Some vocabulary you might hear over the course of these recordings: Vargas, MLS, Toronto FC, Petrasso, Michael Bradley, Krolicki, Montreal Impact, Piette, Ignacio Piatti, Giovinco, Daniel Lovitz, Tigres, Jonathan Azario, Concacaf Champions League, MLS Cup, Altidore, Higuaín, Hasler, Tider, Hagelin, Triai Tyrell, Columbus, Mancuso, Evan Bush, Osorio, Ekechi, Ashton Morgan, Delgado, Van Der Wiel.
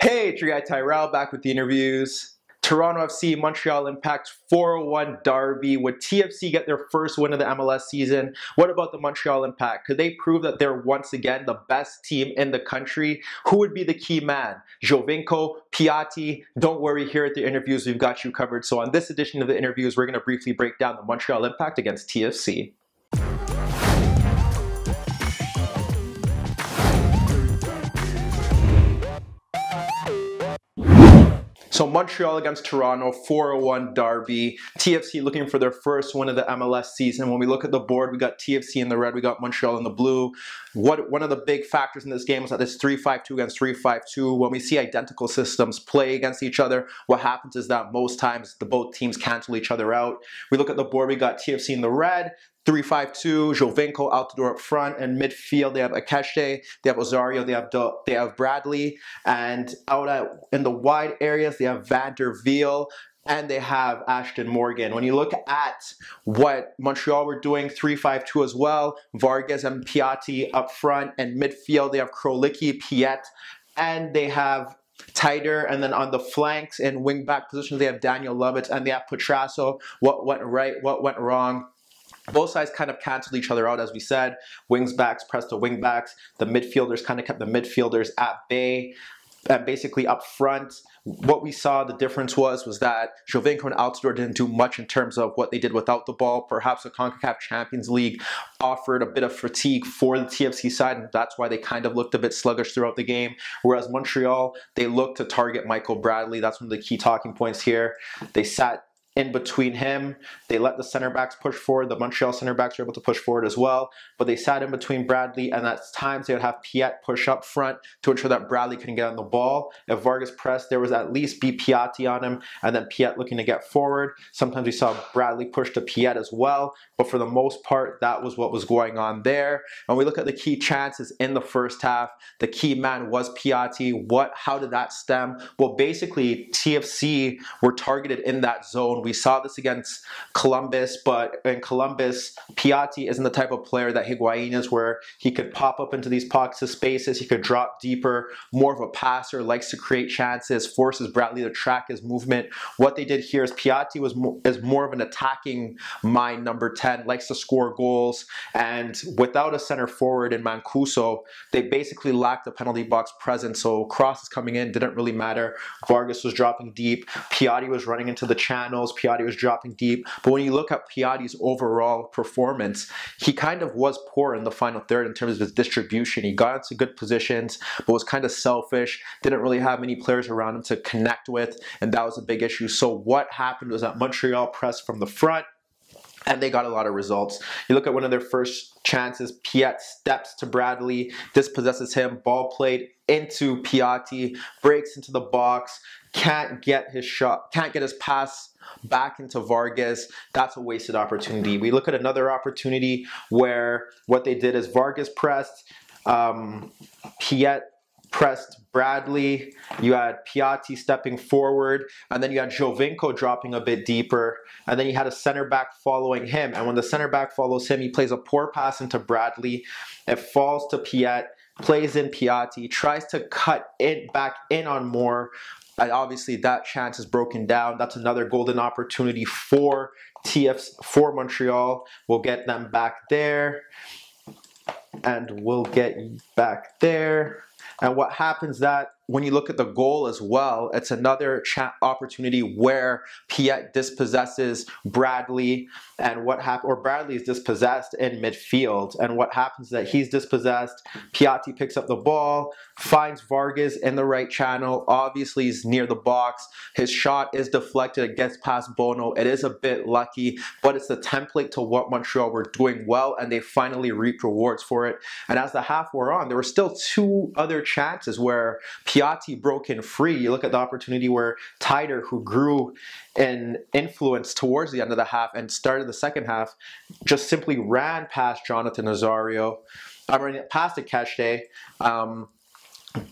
Hey, Triai Tyrell back with the interviews. Toronto FC Montreal Impact 4-1 derby. Would TFC get their first win of the MLS season? What about the Montreal Impact? Could they prove that they're once again the best team in the country? Who would be the key man? Giovinco, Piatti? Don't worry, here at the interviews, we've got you covered. So on this edition of the interviews, we're going to briefly break down the Montreal Impact against TFC. So Montreal against Toronto, 4-1 derby. TFC looking for their first win of the MLS season. When we look at the board, we got TFC in the red, we got Montreal in the blue. One of the big factors in this game is that it's 3-5-2 against 3-5-2. When we see identical systems play against each other, what happens is that most times both teams cancel each other out. We look at the board, we got TFC in the red, 3-5-2, Giovinco, Altidore up front, and midfield they have Ekechi, they have Osorio, they have Bradley, and in the wide areas they have Van Der Wiel, and they have Ashton Morgan. When you look at what Montreal were doing, 3-5-2 as well, Vargas and Piatti up front, and midfield they have Krolicki, Piette, and they have Tider, and then on the flanks and wing back positions they have Daniel Lovitz, and they have Petrasso. What went right, what went wrong? Both sides kind of canceled each other out, as we said. Wings backs pressed the wing backs. The midfielders kind of kept the midfielders at bay. And basically up front, what we saw the difference was that Giovinco and Altidore didn't do much in terms of what they did without the ball. Perhaps the Concacaf Champions League offered a bit of fatigue for the TFC side, and that's why they kind of looked a bit sluggish throughout the game. Whereas Montreal, they looked to target Michael Bradley. That's one of the key talking points here. They sat in between him, they let the center backs push forward. The Montreal center backs were able to push forward as well, but they sat in between Bradley, and at times they would have Piette push up front to ensure that Bradley couldn't get on the ball. If Vargas pressed, there was at least Piatti on him, and then Piette looking to get forward. Sometimes we saw Bradley push to Piette as well, but for the most part, that was what was going on there. And we look at the key chances in the first half. The key man was Piatti. How did that stem? Well, basically, TFC were targeted in that zone. We saw this against Columbus, but in Columbus, Piatti isn't the type of player that Higuaín is, where he could pop up into these pockets of spaces, he could drop deeper, more of a passer, likes to create chances, forces Bradley to track his movement. What they did here is Piatti is more of an attacking mind, number 10, likes to score goals, and without a center forward in Mancuso, they basically lacked the penalty box presence, so crosses coming in didn't really matter. Vargas was dropping deep, Piatti was running into the channels, Piatti was dropping deep, but when you look at Piatti's overall performance, he kind of was poor in the final third in terms of his distribution. He got into good positions, but was kind of selfish, didn't really have many players around him to connect with, and that was a big issue. So what happened was that Montreal pressed from the front, and they got a lot of results. You look at one of their first chances, Piette steps to Bradley, dispossesses him, ball played into Piatti, breaks into the box, can't get his shot, can't get his pass back into Vargas. That's a wasted opportunity. We look at another opportunity where what they did is Vargas pressed, Piette pressed Bradley, you had Piatti stepping forward, and then you had Giovinco dropping a bit deeper, and then you had a center back following him, and when the center back follows him, he plays a poor pass into Bradley, it falls to Piette, plays in Piatti, tries to cut it back in on Moore, and obviously that chance is broken down. That's another golden opportunity for Montreal. We'll get them back there, and we'll get back there. And what happens that when you look at the goal as well, it's another opportunity where Piette dispossesses Bradley, and what happens, or Bradley is dispossessed in midfield, and what happens that he's dispossessed, Piatti picks up the ball, finds Vargas in the right channel, obviously he's near the box, his shot is deflected, it gets past Bono, it is a bit lucky, but it's the template to what Montreal were doing well, and they finally reaped rewards for it. And as the half wore on, there were still two other chances where Piatti broke in free. You look at the opportunity where Tider, who grew in influence towards the end of the half and started the second half, just simply ran past Jonathan Azario, past Ekechi,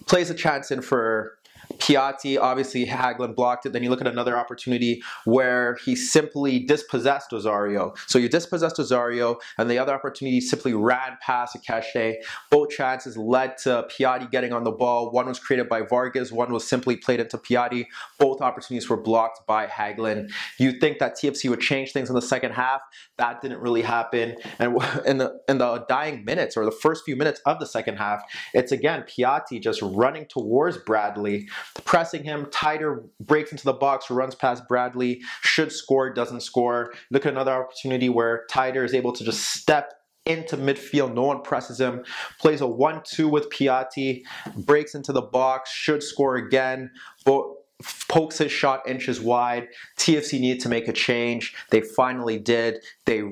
plays a chance in for Piatti, obviously Hagelin blocked it. Then you look at another opportunity where he simply dispossessed Osorio. So you dispossessed Osorio, and the other opportunity simply ran past Ekechi. Both chances led to Piatti getting on the ball. One was created by Vargas, one was simply played into Piatti. Both opportunities were blocked by Hagelin. You think that TFC would change things in the second half. That didn't really happen. And in the dying minutes, or the first few minutes of the second half, it's again Piatti just running towards Bradley, pressing him. Tider breaks into the box, runs past Bradley, should score, doesn't score. Look at another opportunity where Tider is able to just step into midfield, no one presses him, plays a 1-2 with Piatti, breaks into the box, should score again, but pokes his shot inches wide. TFC needed to make a change. They finally did. They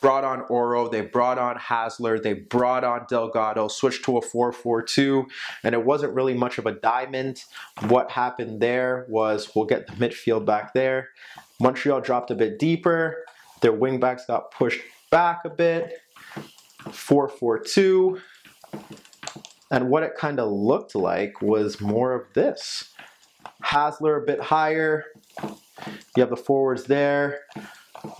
brought on Oro, they brought on Hasler, they brought on Delgado, switched to a 4-4-2, and it wasn't really much of a diamond. What happened there was, we'll get the midfield back there. Montreal dropped a bit deeper. Their wing backs got pushed back a bit. 4-4-2. And what it kind of looked like was more of this. Hasler a bit higher. You have the forwards there.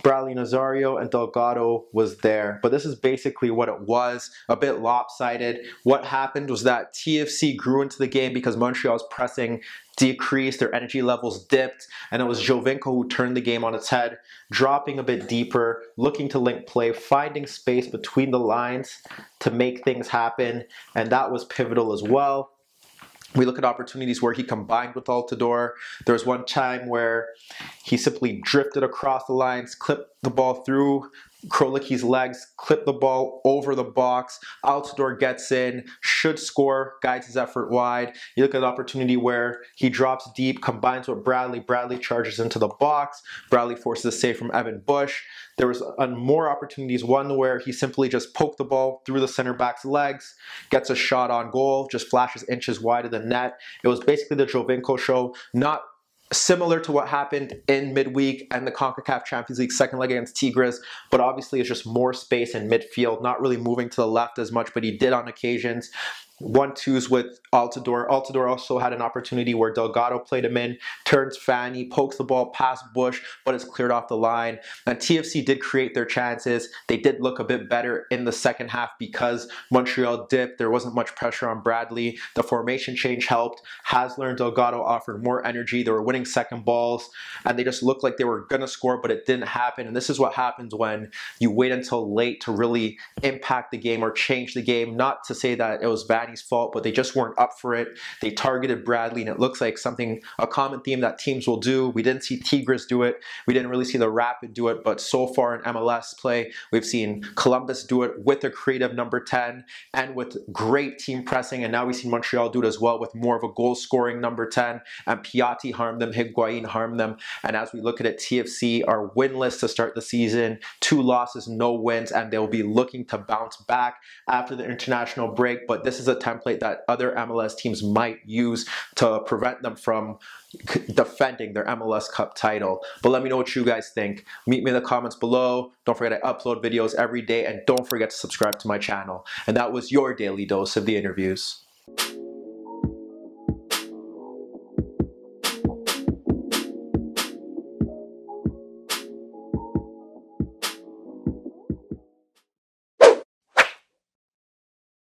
Bradley, Nazario, and Delgado was there. But this is basically what it was, a bit lopsided. What happened was that TFC grew into the game because Montreal's pressing decreased, their energy levels dipped, and it was Giovinco who turned the game on its head, dropping a bit deeper, looking to link play, finding space between the lines to make things happen, and that was pivotal as well. We look at opportunities where he combined with Altidore. There was one time where he simply drifted across the lines, clipped the ball through Krolicki's legs, clipped the ball over the box. Altidore gets in, should score, guides his effort wide. You look at the opportunity where he drops deep, combines with Bradley. Bradley charges into the box. Bradley forces a save from Evan Bush. There was more opportunities, one where he simply just poked the ball through the center back's legs, gets a shot on goal, just flashes inches wide of the net. It was basically the Giovinco show, not similar to what happened in midweek and the Concacaf Champions League second leg against Tigres, but obviously it's just more space in midfield, not really moving to the left as much, but he did on occasions. 1-2s with Altidore. Altidore also had an opportunity where Delgado played him in, turns Fanny, pokes the ball past Bush, but it's cleared off the line. And TFC did create their chances. They did look a bit better in the second half because Montreal dipped. There wasn't much pressure on Bradley. The formation change helped. Hasler and Delgado offered more energy. They were winning second balls, and they just looked like they were going to score, but it didn't happen. And this is what happens when you wait until late to really impact the game or change the game. Not to say that it was bad fault, but they just weren't up for it. They targeted Bradley, and it looks like something, a common theme that teams will do. We didn't see Tigres do it. We didn't really see the Rapid do it, but so far in MLS play, we've seen Columbus do it with a creative number 10 and with great team pressing, and now we've seen Montreal do it as well with more of a goal-scoring number 10, and Piatti harmed them, Higuaín harmed them, and as we look at it, TFC are winless to start the season, 2 losses, no wins, and they'll be looking to bounce back after the international break, but this is a template that other MLS teams might use to prevent them from defending their MLS Cup title. But let me know what you guys think. Meet me in the comments below. Don't forget I upload videos every day, and don't forget to subscribe to my channel. And that was your daily dose of the interviews.